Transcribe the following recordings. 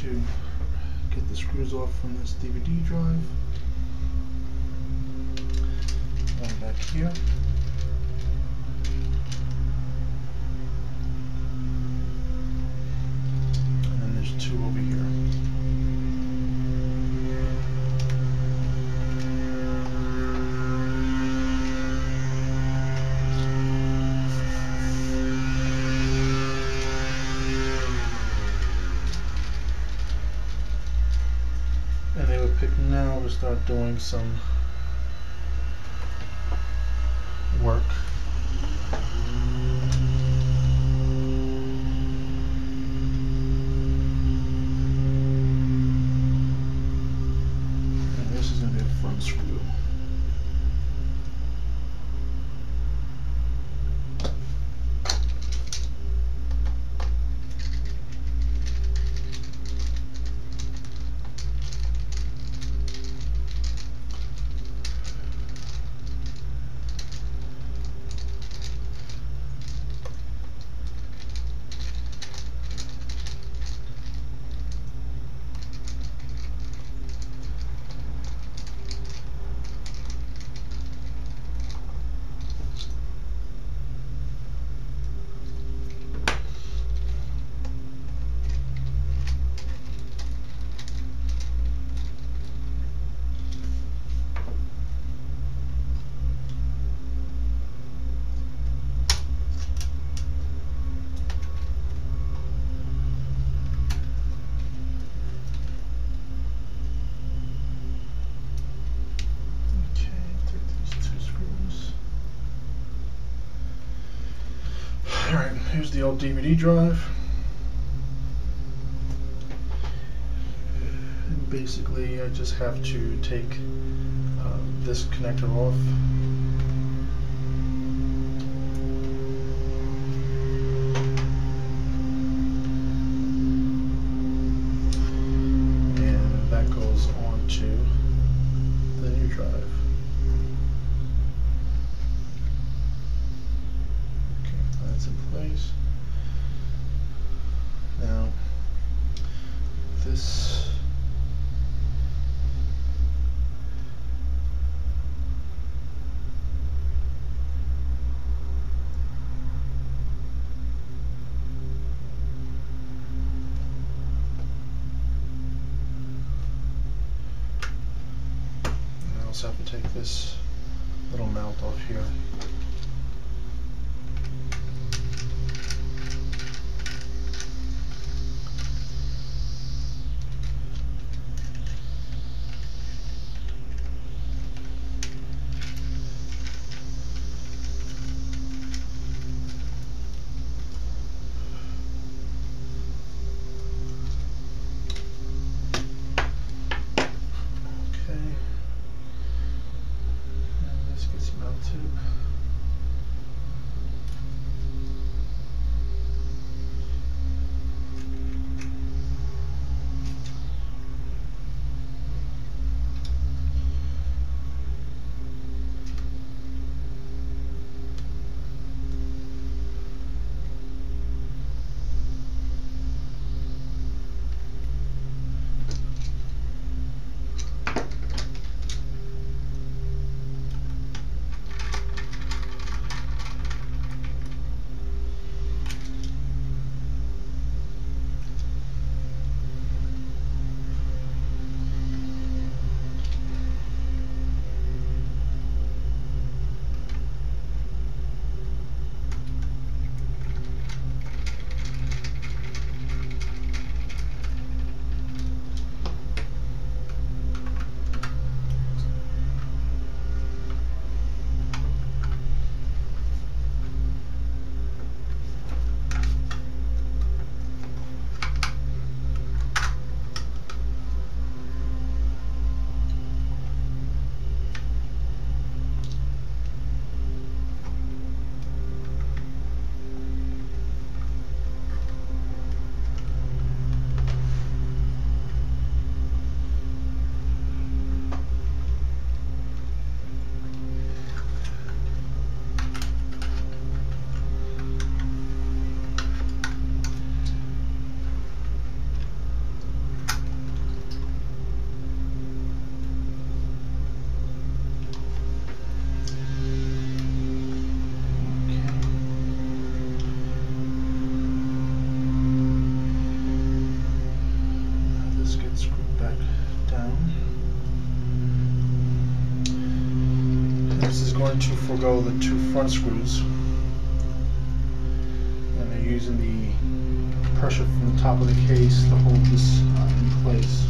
to get the screws off from this DVD drive. One back here. And then there's two over here. Now we'll start doing some work. And this is going to be a front screw. Here's the old DVD drive. And basically, I just have to take this connector off. And that goes on to the new drive. In place. Now this I also have to take this little mount off here. decided to forego the two front screws, and they're using the pressure from the top of the case to hold this in place.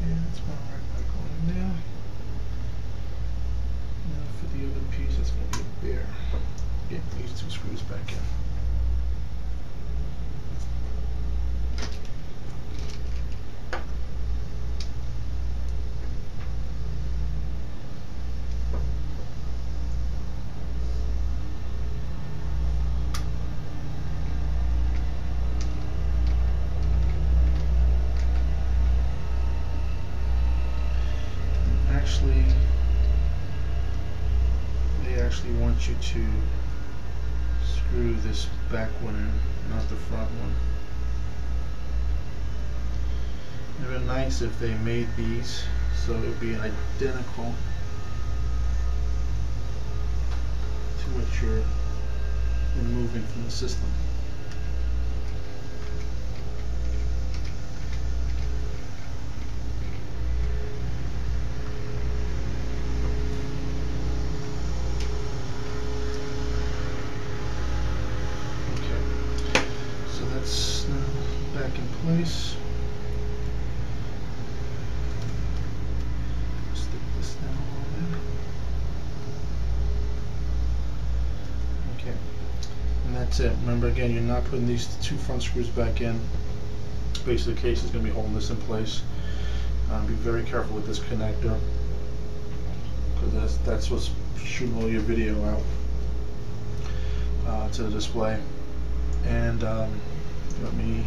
That's going right back on in there. Now for the other piece, it's going to be bare. Get these two screws back in. They actually want you to screw this back one in, not the front one. It would have been nice if they made these so it would be identical to what you're removing from the system. Place. Stick this down on there. Okay, and that's it. Remember again, you're not putting these two front screws back in. Basically, the case is going to be holding this in place. Be very careful with this connector because that's what's shooting all your video out to the display. And let me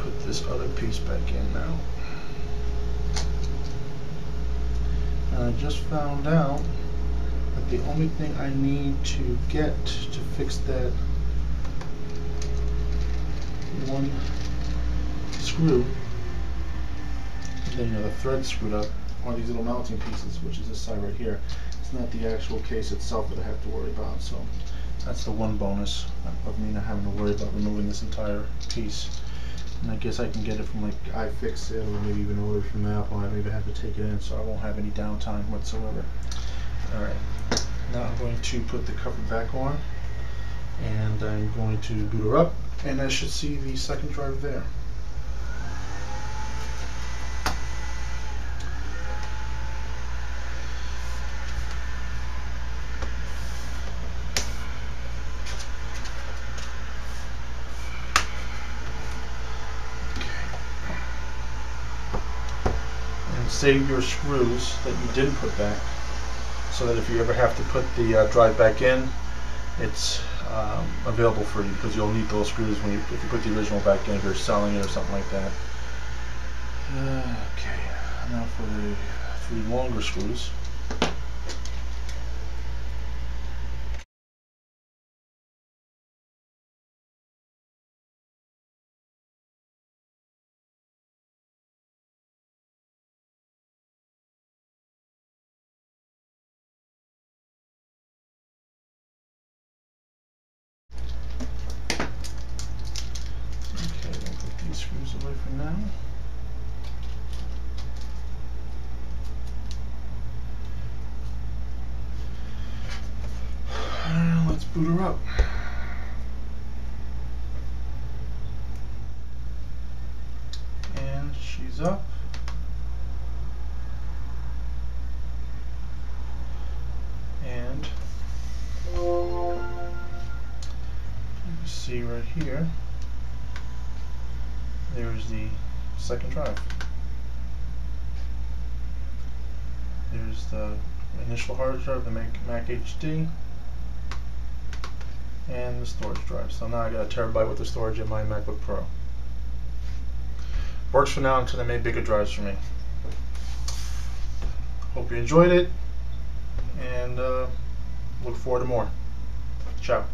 put this other piece back in now. And I just found out that the only thing I need to get to fix that one screw, and then the thread screwed up, are these little mounting pieces, which is this side right here. It's not the actual case itself that I have to worry about, so that's the one bonus of me not having to worry about removing this entire piece. And I guess I can get it from like iFixit or maybe even order from Apple. I don't even have to take it in, so I won't have any downtime whatsoever. Alright, now I'm going to put the cover back on and I'm going to boot her up, and I should see the second drive there. Save your screws that you didn't put back, so that if you ever have to put the drive back in, it's available for you, because you'll need those screws when if you put the original back in, if you're selling it or something like that. Okay, now for the three longer screws. Screws away for now. Let's boot her up. And she's up. And you can see right here, there's the second drive. Here's the initial hard drive, the Mac HD, and the storage drive. So now I got 1 terabyte worth of storage in my MacBook Pro. Works for now until they make bigger drives for me. Hope you enjoyed it, and look forward to more. Ciao.